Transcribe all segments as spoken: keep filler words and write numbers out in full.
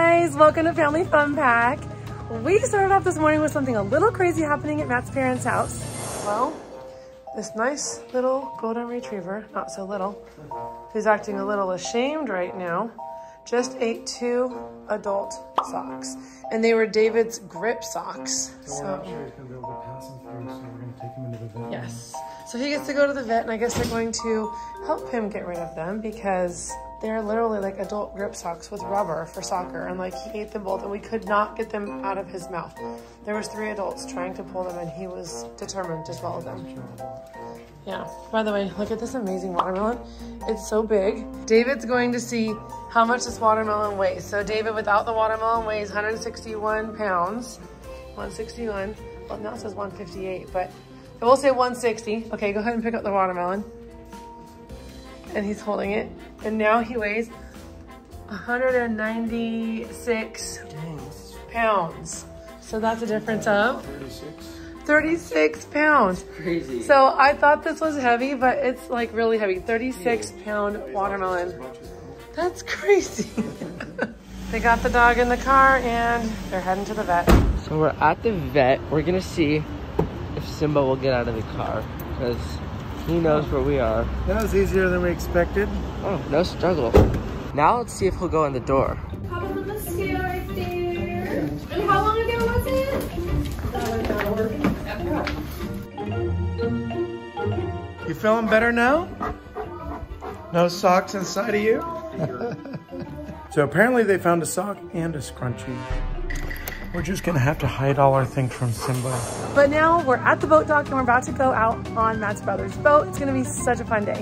guys, welcome to Family Fun Pack. We started off this morning with something a little crazy happening at Matt's parents' house. Well, this nice little golden retriever, not so little, who's acting a little ashamed right now, just ate two adult socks. And they were David's grip socks. So we're not sure he's gonna be able to pass them through, so we're gonna take him into the vet. Yes. So he gets to go to the vet, and I guess they're going to help him get rid of them because they're literally like adult grip socks with rubber for soccer, and like he ate them both and we could not get them out of his mouth. There was three adults trying to pull them and he was determined to swallow them. Yeah, by the way, look at this amazing watermelon. It's so big. David's going to see how much this watermelon weighs. So David without the watermelon weighs one hundred sixty-one pounds. one sixty-one, well now it says one fifty-eight, but we'll say one sixty. Okay, go ahead and pick up the watermelon. And he's holding it, and now he weighs one hundred ninety-six Dang. Pounds. So that's a difference of thirty-six pounds. That's crazy. So I thought this was heavy, but it's like really heavy. thirty-six pound watermelon. That's crazy. They got the dog in the car, and they're heading to the vet. So we're at the vet. We're gonna see if Simba will get out of the car because he knows where we are. That was easier than we expected. Oh, no struggle. Now let's see if he'll go in the door. How about the mosquito right there? And how long ago was it? Uh, you feeling better now? No socks inside of you? So apparently they found a sock and a scrunchie. We're just gonna have to hide all our things from Simba. But now we're at the boat dock and we're about to go out on Matt's brother's boat. It's gonna be such a fun day.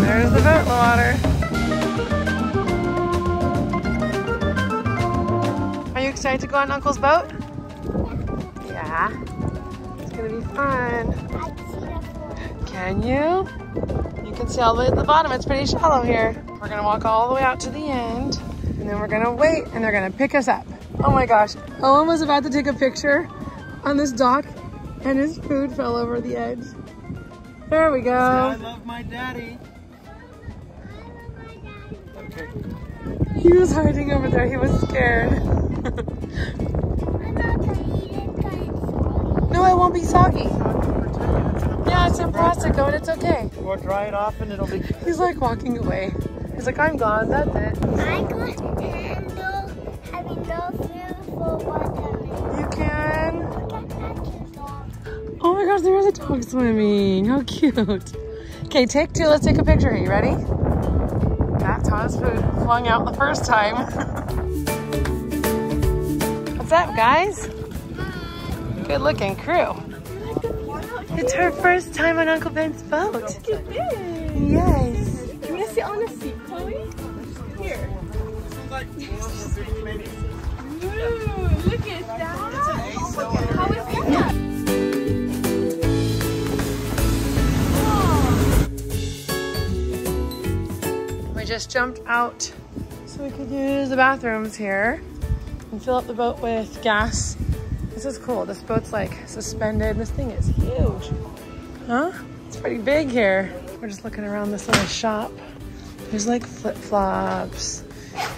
There's the boat water. Are you excited to go on Uncle's boat? Yeah. It's gonna be fun. Can you? You can see all the way at the bottom. It's pretty shallow here. We're gonna walk all the way out to the end, and then we're gonna wait, and they're gonna pick us up. Oh my gosh! Owen was about to take a picture on this dock, and his food fell over the edge. There we go. I love my daddy. Okay. He was hiding over there. He was scared. No, I won't be soggy. Yeah, it's in plastic, Owen. It's okay. We'll dry it off and it'll be good. He's like walking away. He's like, I'm gone. That's it. I can't handle having no food for water. You can. Oh my gosh, there was a dog swimming. How cute. Okay, take two. Let's take a picture. Are you ready? That's how his food flung out the first time. What's up, guys? Good looking crew. It's her first time on Uncle Ben's boat. Yes. You want to sit on a seat, Chloe? Here. Ooh, look at that. How is that? We just jumped out so we could use the bathrooms here and fill up the boat with gas. This is cool. This boat's like suspended. This thing is huge. Huh? It's pretty big here. We're just looking around this little shop. There's like flip-flops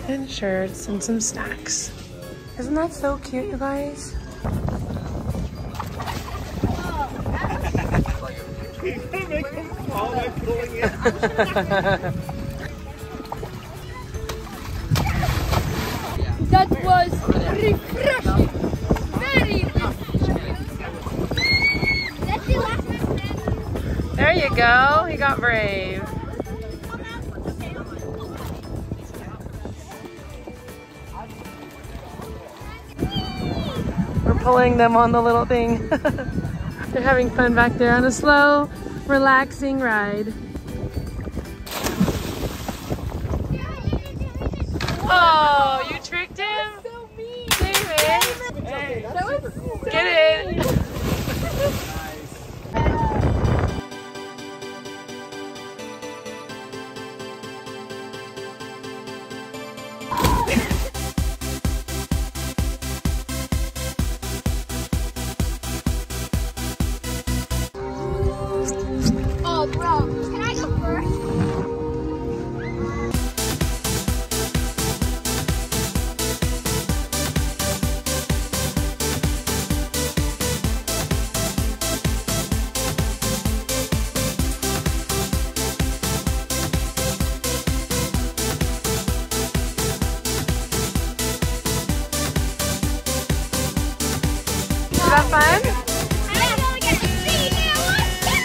and shirts and some snacks. Isn't that so cute, you guys? That was refreshing. There you go, he got brave. We're pulling them on the little thing. They're having fun back there on a slow, relaxing ride. Oh, you tricked him? That's so mean. David. Hey, that was so mean. Get it. fun. I'm going to get to see you. Let's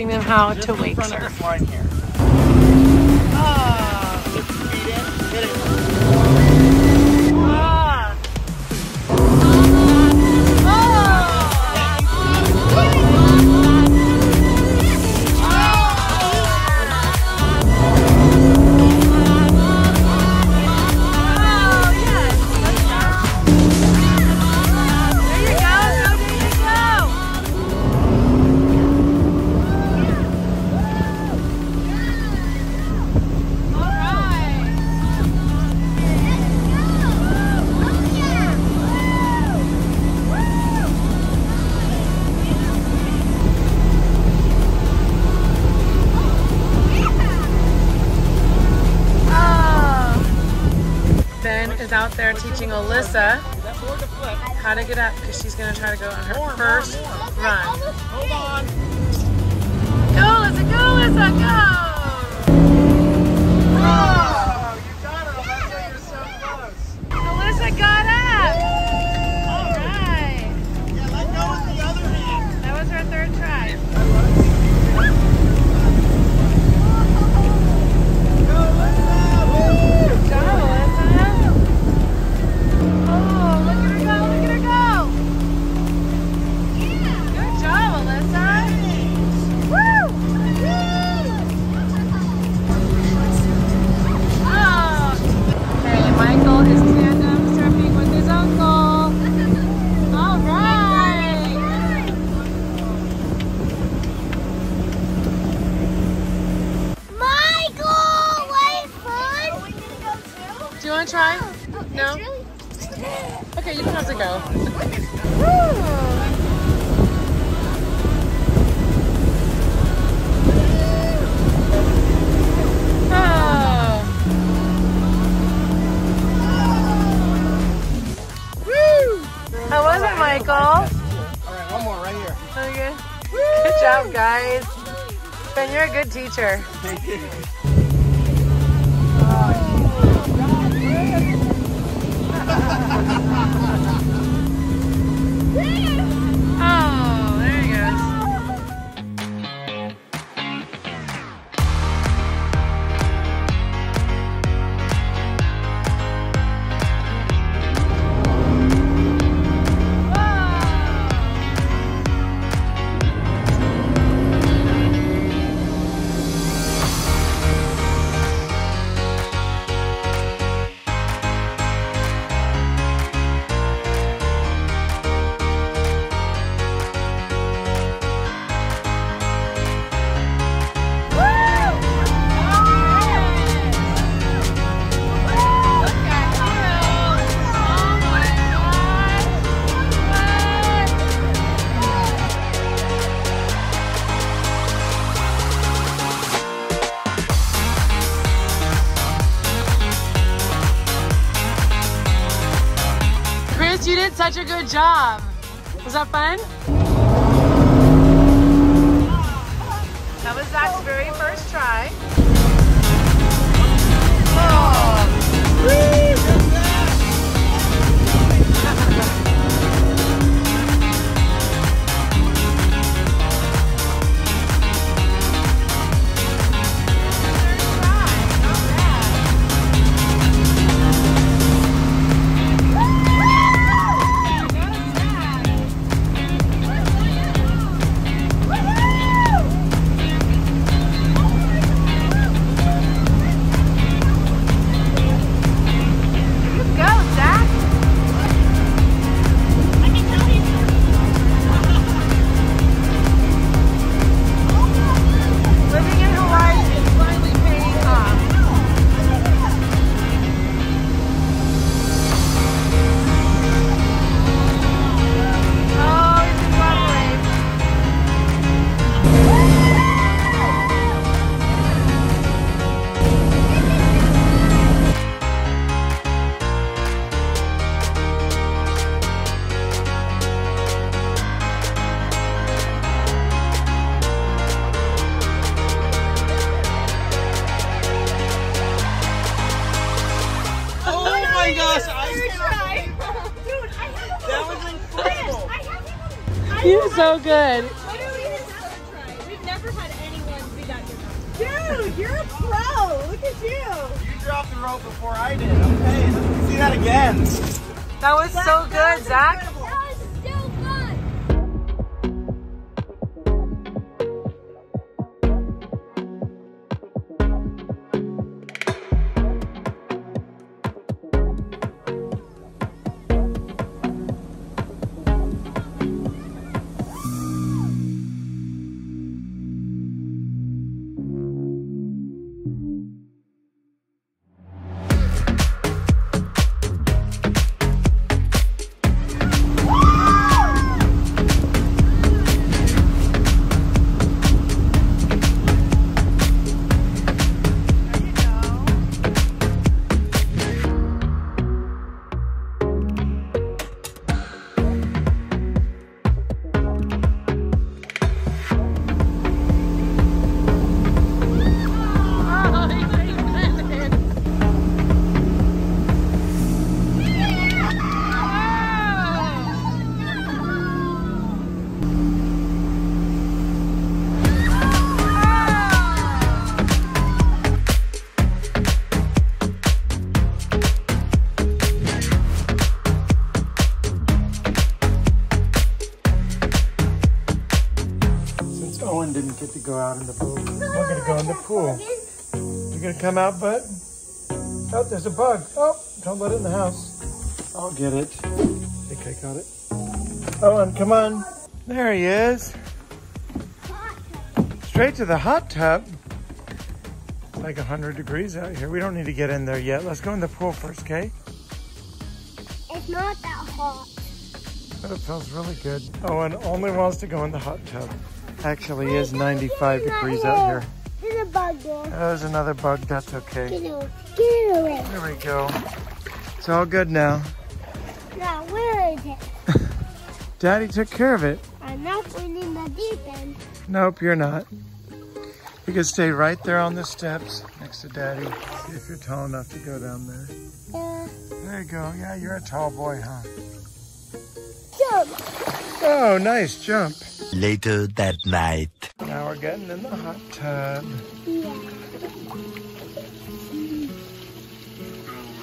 them how just to wake surf. there teaching Alyssa how to get up because she's going to try to go on her first run. Hold on. Go, Alyssa, go, Alyssa, go! Oh, you got it, Alyssa, you're so close. Alyssa got up! All right. Yeah, let go with the other hand. That was her third try. Try? Oh, no? Really... Okay, you don't have to go. Oh. Woo! How was it, Michael? Alright, one more right here. Okay. Woo! Good job, guys. Ben, you're a good teacher. Thank you. Oh, there he goes. You did such a good job. Was that fun? That was Zach's very first try. Oh. You're so good. We've never had anyone be that good. Dude, you're a pro. Look at you. You dropped the rope before I did. Okay, let's do that again. That was that, so that good, was Zach. Incredible. Owen didn't get to go out in the pool. We're gonna go in the pool. You gonna come out, bud? Oh, there's a bug. Oh, don't let it in the house. I'll get it. Think I got it. Owen, come on. There he is. Straight to the hot tub. It's like one hundred degrees out here. We don't need to get in there yet. Let's go in the pool first, okay? It's not that hot. But it feels really good. Owen only wants to go in the hot tub. Actually, it is ninety-five degrees out here. There's a bug there. Oh, there's another bug. That's okay. Get it away. Get it away. There we go. It's all good now. Now, where is it? Daddy took care of it. I'm not going in the deep end. Nope, you're not. You can stay right there on the steps next to Daddy. See if you're tall enough to go down there. Yeah. There you go. Yeah, you're a tall boy, huh? Jump. Oh, nice jump. Later that night. Now we're getting in the hot tub. Yeah.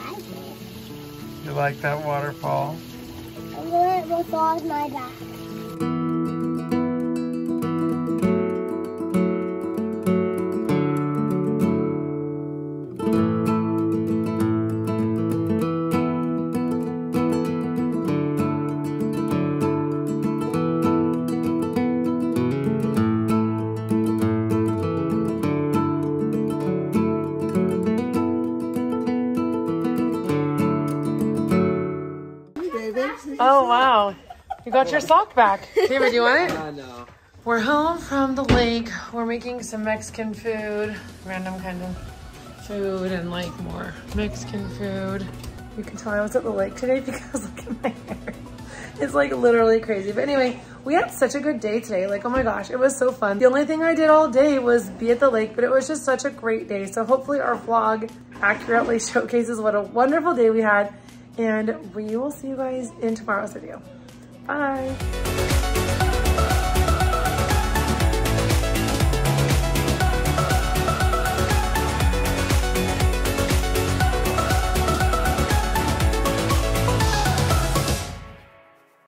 I like it. You like that waterfall? I'm going to go off my back. Oh, wow. You got your sock back. David, do you want it? Uh, no. We're home from the lake. We're making some Mexican food. Random kind of food and like more Mexican food. You can tell I was at the lake today because look at my hair. It's like literally crazy. But anyway, we had such a good day today. Like, oh my gosh, it was so fun. The only thing I did all day was be at the lake, but it was just such a great day. So hopefully our vlog accurately showcases what a wonderful day we had. And we will see you guys in tomorrow's video. Bye.